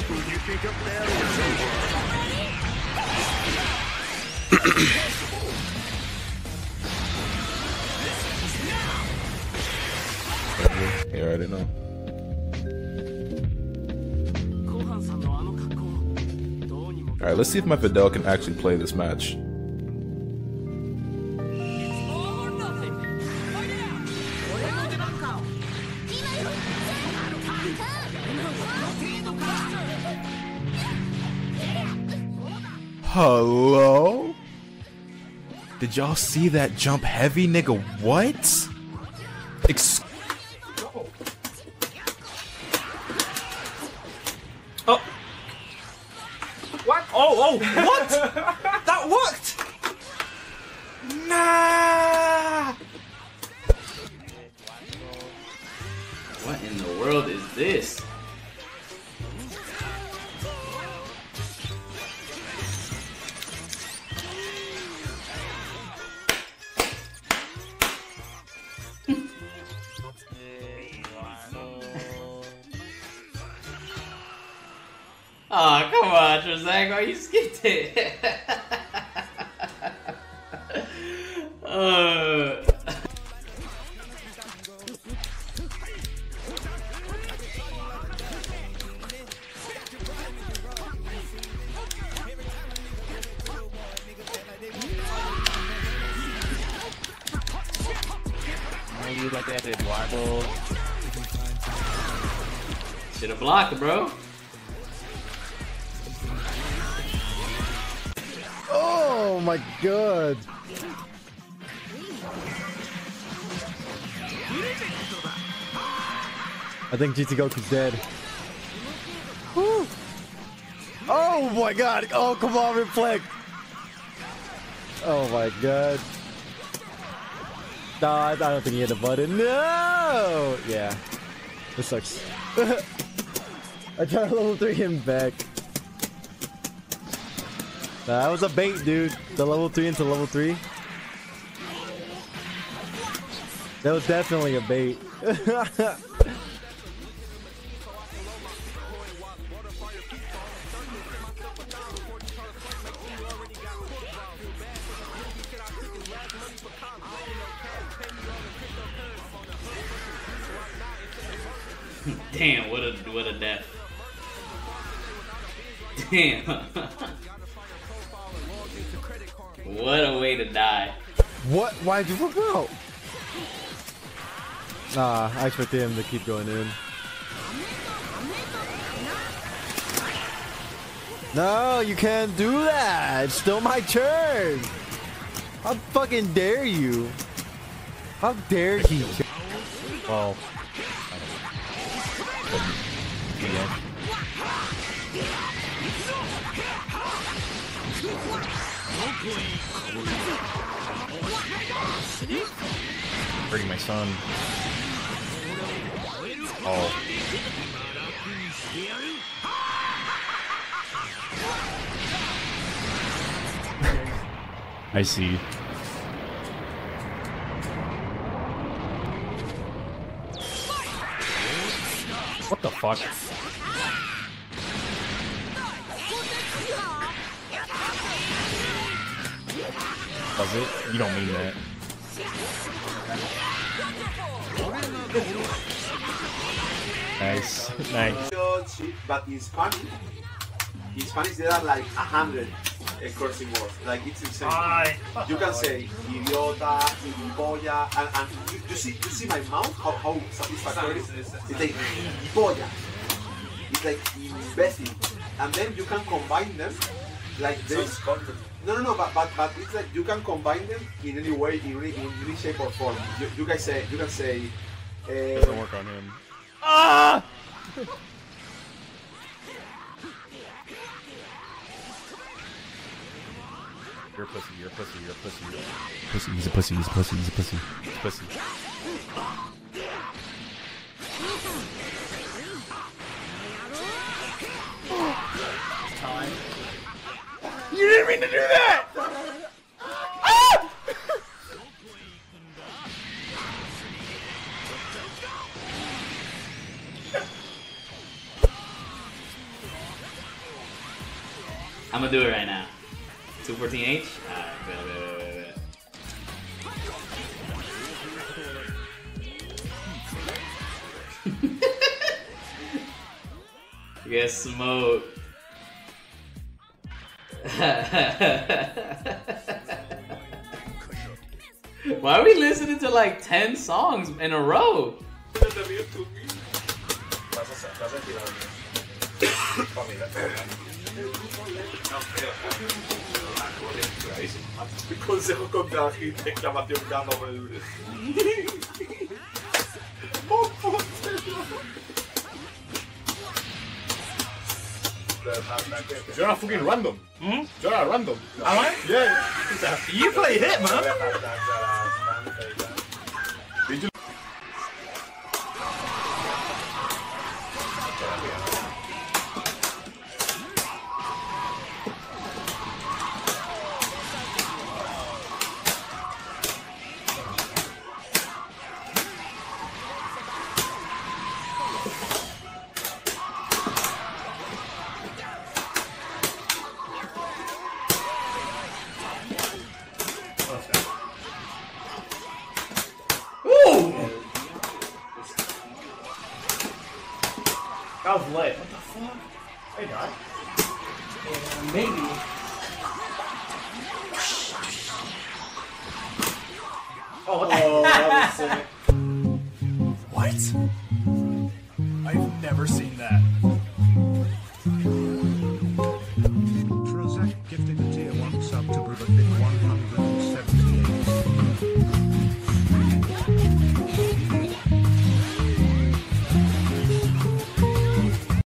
cuckoo you think up there is over. You already know. Alright, let's see if my Fidel can actually play this match. Hello? Did y'all see that jump heavy, nigga? What? Oh. What? Oh, oh, what? That worked! Nah! What in the world is this? Oh, come on, Trisango, you skipped it. You like that Eduardo. Should have blocked, bro. Oh my god! I think GT Goku's dead. Woo. Oh my god! Oh, come on, reflect! Oh my god. Nah, I don't think he hit the button. No! Yeah. This sucks. I tried to level 3 him back. That was a bait, dude. The level 3 into level 3. That was definitely a bait. Damn, what a death. Damn. What a way to die. What? Why'd you look out? Nah, I expected him to keep going in. No, you can't do that. It's still my turn. How fucking dare you? How dare he? Oh. Yeah. Bring my son. Oh. I see. What the fuck? Was it? You don't mean that. Nice, nice. But in Spanish there are like 100 cursing words. Like it's insane. You can say idiota, idipolla, and you see my mouth how satisfactory it is. It's like idipolla. It's like imbecile, and then you can combine them like this. No, but it's like you can combine them in any way, in any shape or form. You can say. Doesn't work on him. Ah! You're a pussy. He's a pussy. Time. You didn't mean to do that! Ah! I'm gonna do it right now. 214H? Alright, wait. Get smoked. Why are we listening to like 10 songs in a row? You're not fucking random. Hmm? You're not random. Am I? Yeah. You play hit, man. Did you? That was lit. What the fuck? I died. Yeah, maybe. Oh, what the oh, that was sick. What? I've never seen that.